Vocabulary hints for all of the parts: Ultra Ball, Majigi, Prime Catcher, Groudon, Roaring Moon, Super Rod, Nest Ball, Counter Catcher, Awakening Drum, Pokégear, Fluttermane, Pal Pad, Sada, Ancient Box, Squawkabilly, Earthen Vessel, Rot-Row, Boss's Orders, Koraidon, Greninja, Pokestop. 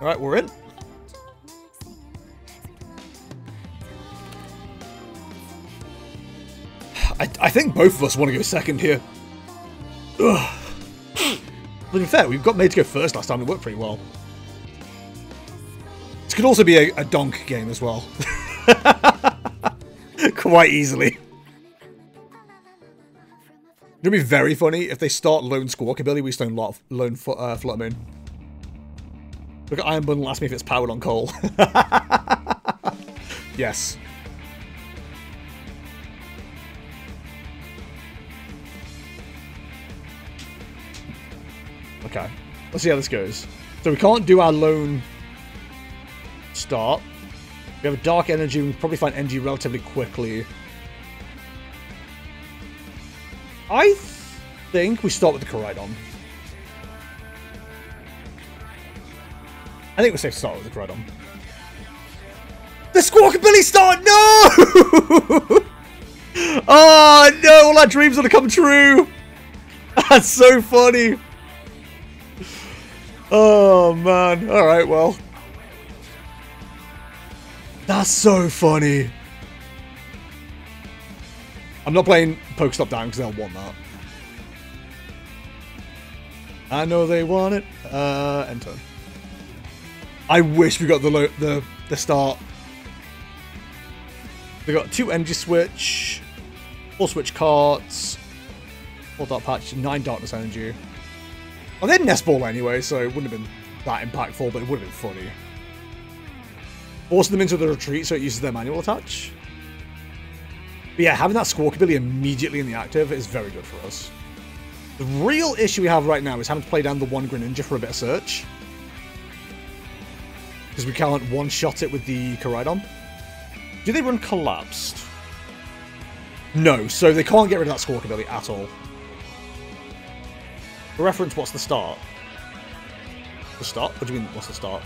Alright, we're in. I think both of us want to go second here. Ugh. To be fair, we've got made to go first last time, it worked pretty well. This could also be a donk game as well. Quite easily. It would be very funny if they start lone Squawkabilly, we stone lone Fluttermane. Look at Iron Bundle, ask me if it's powered on coal. Yes. Okay, let's see how this goes. So we can't do our lone start. We have a Dark Energy, we can probably find energy relatively quickly. I think we start with the Koraidon. I think we're safe to start with the Groudon. The Squawkabilly start! No! Oh no, all our dreams are gonna come true! That's so funny! Oh man, alright, well. That's so funny! I'm not playing Pokestop down because they'll want that. I know they want it. End turn. I wish we got the start. We got 2 energy switch, 4 switch cards, 4 dark patch, 9 darkness energy. Oh, they had Nest Ball anyway, so it wouldn't have been that impactful, but it would have been funny. Forcing them into the retreat so it uses their manual attach. But yeah, having that Squawkabilly immediately in the active is very good for us. The real issue we have right now is having to play down the 1 Greninja for a bit of search. Because we can't one-shot it with the Koraidon. Do they run Collapsed? No, so they can't get rid of that Squawkabilly at all. For reference, what's the start? The start? What do you mean, what's the start?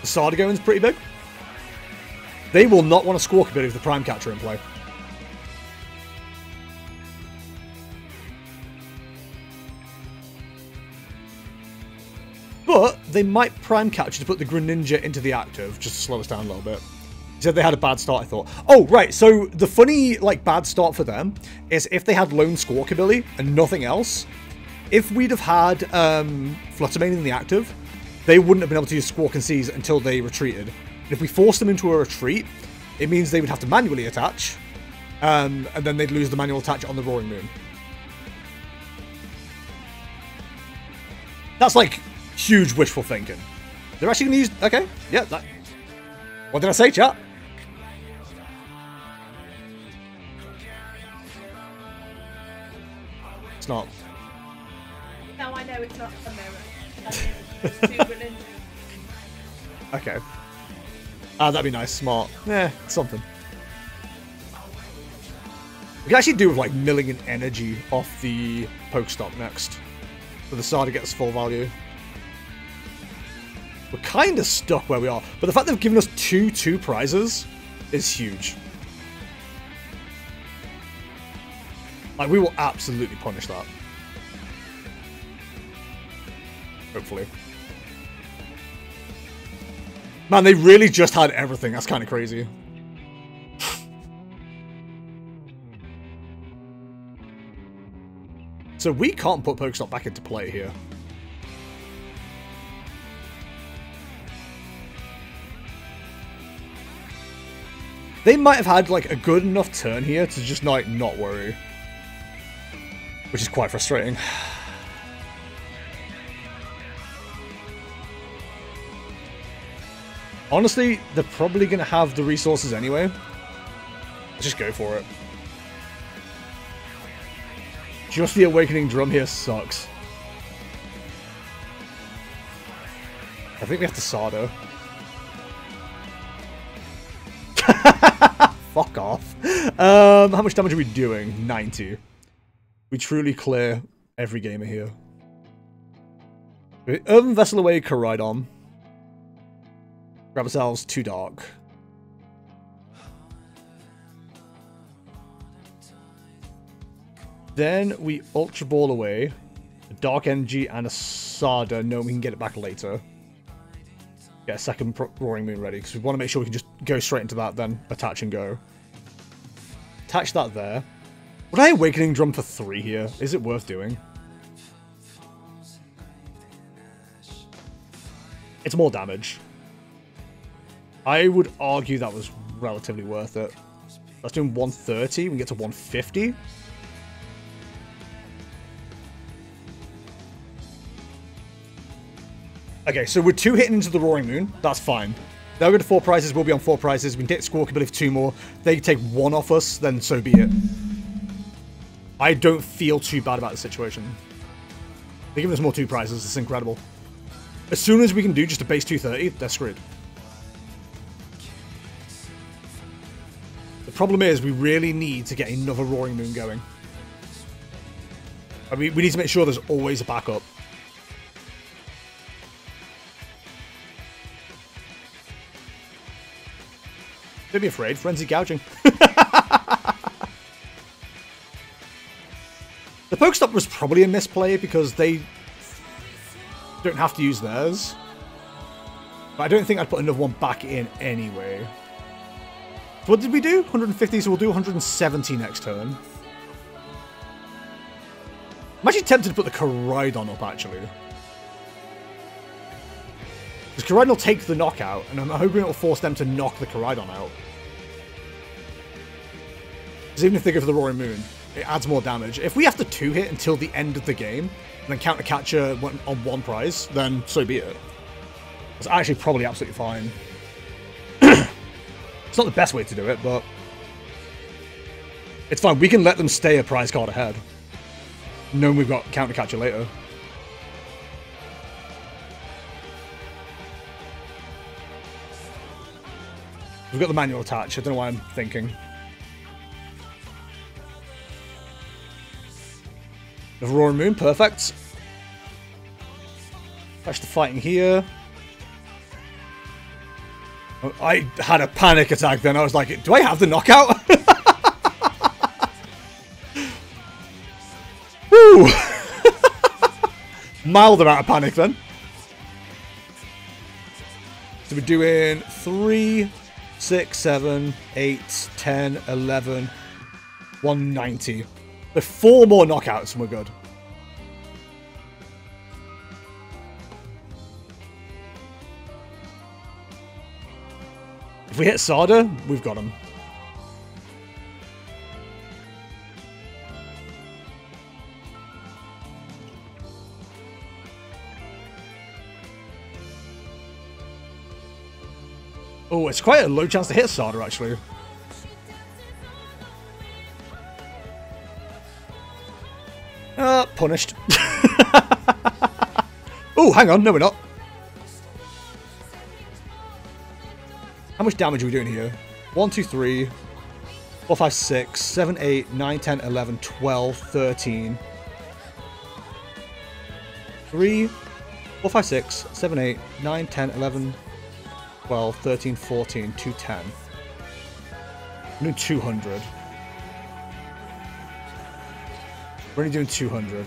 The Sada going's pretty big. They will not want to Squawkabilly with the Prime Catcher in play. But they might Prime Catcher to put the Greninja into the active, just to slow us down a little bit. He said they had a bad start, I thought. Oh, right, so the funny, like, bad start for them is if they had lone Squawkabilly and nothing else, if we'd have had Fluttermane in the active, they wouldn't have been able to use Squawk and Seize until they retreated. And if we forced them into a retreat, it means they would have to manually attach, and then they'd lose the manual attach on the Roaring Moon. That's, like, huge wishful thinking. They're actually gonna use... Okay, yeah, that... What did I say, chat? It's not. No, I know it's not a mirror. It's too religious. Okay. Ah, that'd be nice, smart. Yeah, something. We can actually do with, like, milling an energy off the Pokestop next. So the Sada gets full value. We're kind of stuck where we are, but the fact they've given us two prizes is huge. Like, we will absolutely punish that. Hopefully. Man, they really just had everything. That's kind of crazy. So we can't put Pokestop back into play here. They might have had, like, a good enough turn here to just, like, not worry. Which is quite frustrating. Honestly, they're probably going to have the resources anyway. Let's just go for it. Just the Awakening Drum here sucks. I think we have to Sada. Fuck off. How much damage are we doing? 90. We truly clear every gamer here. Earthen Vessel away, Koraidon. Grab ourselves 2 dark. Then we Ultra Ball away. A Dark Energy and a Sada, knowing we can get it back later. Get a second Roaring Moon ready, because we want to make sure we can just go straight into that, then attach and go. Attach that there. Would I Awakening Drum for 3 here? Is it worth doing? It's more damage. I would argue that was relatively worth it. That's doing 130, we can get to 150. Okay, so we're 2 hitting into the Roaring Moon. That's fine. Now we're going to 4 prizes. We'll be on 4 prizes. We can take Squawkabilly for 2 more. They take 1 off us, then so be it. I don't feel too bad about the situation. They're giving us more 2 prizes. It's incredible. As soon as we can do just a base 230, they're screwed. The problem is we really need to get another Roaring Moon going. I mean, we need to make sure there's always a backup. Don't be afraid, frenzy gouging. The Pokestop was probably a misplay because they don't have to use theirs. But I don't think I'd put another one back in anyway. So what did we do? 150, so we'll do 170 next turn. I'm actually tempted to put the Koraidon up, actually. Because Koraidon will take the knockout, and I'm hoping it will force them to knock the Koraidon out. Because even if they go for the Roaring Moon, it adds more damage. If we have to 2-hit until the end of the game, and then Counter Catcher on 1 prize, then so be it. It's actually probably absolutely fine. It's not the best way to do it, but it's fine. We can let them stay a prize card ahead, knowing we've got Counter Catcher later. We've got the manual attached. I don't know why I'm thinking. The Roaring Moon, perfect. Attach the fighting here. Oh, I had a panic attack then. I was like, do I have the knockout? Woo! Mild amount of panic then. So we're doing 3, 6, 7, 8, 10, 11, 190. With 4 more knockouts and we're good. If we hit Sada, we've got him. Oh, it's quite a low chance to hit Sada, actually. Punished. Oh, hang on. No, we're not. How much damage are we doing here? 1, 2, 3, 4, 5, 6, 7, 8, 9, 10, 11, 12, 13. 3, 4, 5, 6, 7, 8, 9, 10, 11, 12, 13, 14, 210. I'm doing 200. We're only doing 200.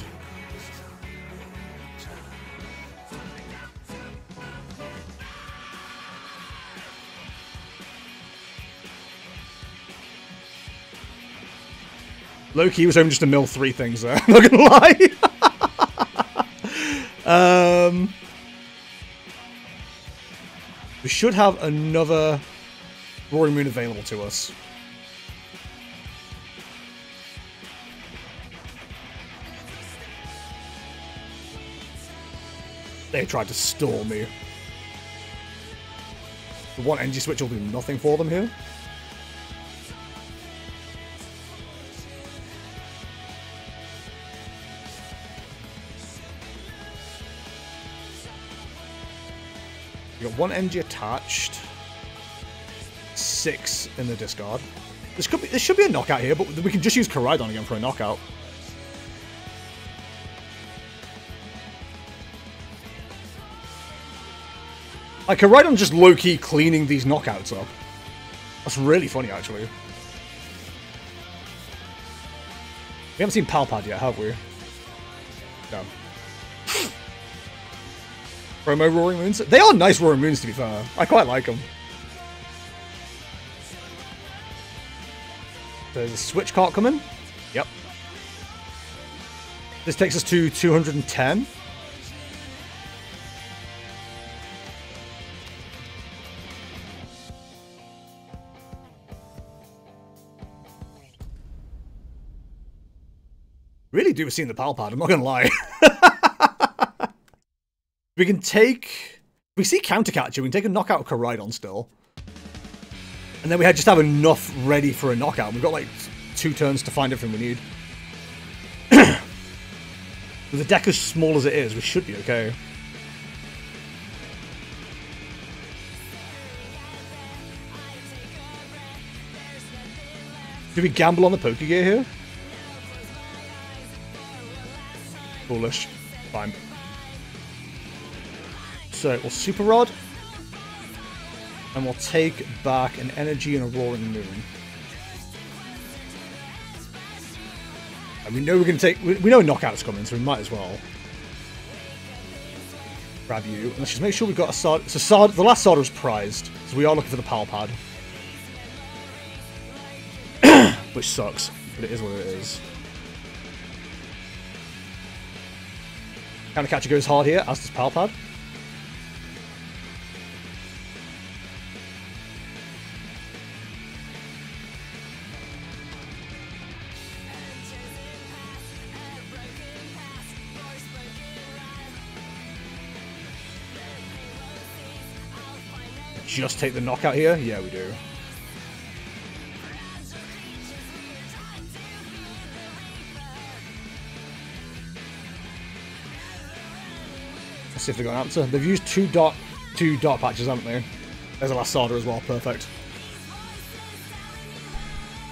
Loki was only just to mill 3 things there. I'm not going to lie. We should have another Roaring Moon available to us. They tried to stall me. The 1 energy switch will do nothing for them here. You got 1 energy attached. 6 in the discard. This should be a knockout here, but we can just use Koraidon again for a knockout. Like, Koraidon just low-key cleaning these knockouts up. That's really funny, actually. We haven't seen Pal Pad yet, have we? No. Promo Roaring Moons? They are nice Roaring Moons, to be fair. I quite like them. There's a Switch cart coming. Yep. This takes us to 210. Really do see in the Pal Pad, I'm not gonna lie. We can take... We see Counter Catcher, we can take a knockout Koraidon still. And then we just have enough ready for a knockout. We've got like 2 turns to find everything we need. With the deck as small as it is, we should be okay. Do we gamble on the Pokégear here? Foolish. Fine. So, we'll Super Rod. And we'll take back an energy and a Roaring Moon. And we know we're going to take... We know a knockout's coming, so we might as well. Grab you. And let's just make sure we've got a Sada. So Sada, the last Sada was prized, so we are looking for the Pal Pad. Which sucks, but it is what it is. Counter Catcher goes hard here, as does Pal Pad. Just take the knockout here? Yeah, we do. Let's see if they got an answer. They've used two dart patches, haven't they? There's a last Sada as well, perfect.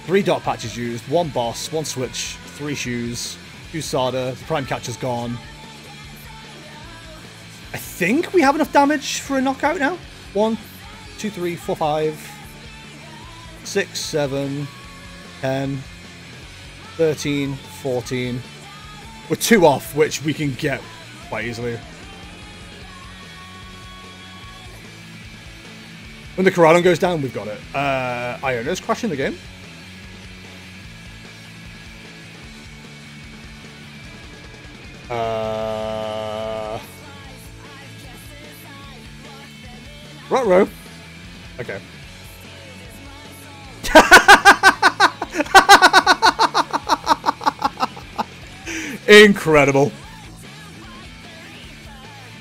3 dart patches used, 1 boss, 1 switch, 3 shoes, 2 Sada, the Prime Catcher's gone. I think we have enough damage for a knockout now? 1, 2, 3, 4, 5, 6, 7, 10, 13, 14. We're 2 off, which we can get quite easily. When the Koraidon goes down, we've got it. Iona's crashing the game. Rot-Row. Okay. Incredible.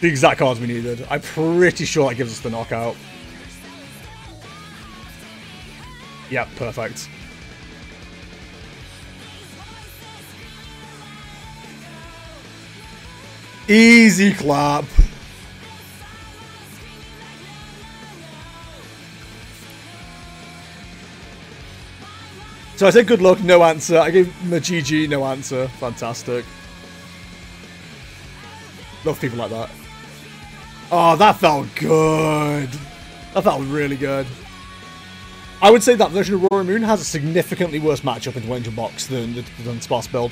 The exact cards we needed. I'm pretty sure that gives us the knockout. Yep, perfect. Easy clap. So I said good luck, no answer. I gave Majigi no answer. Fantastic. Love people like that. Oh, that felt good. That felt really good. I would say that version of Roaring Moon has a significantly worse matchup in the Angel Box than Sparse build.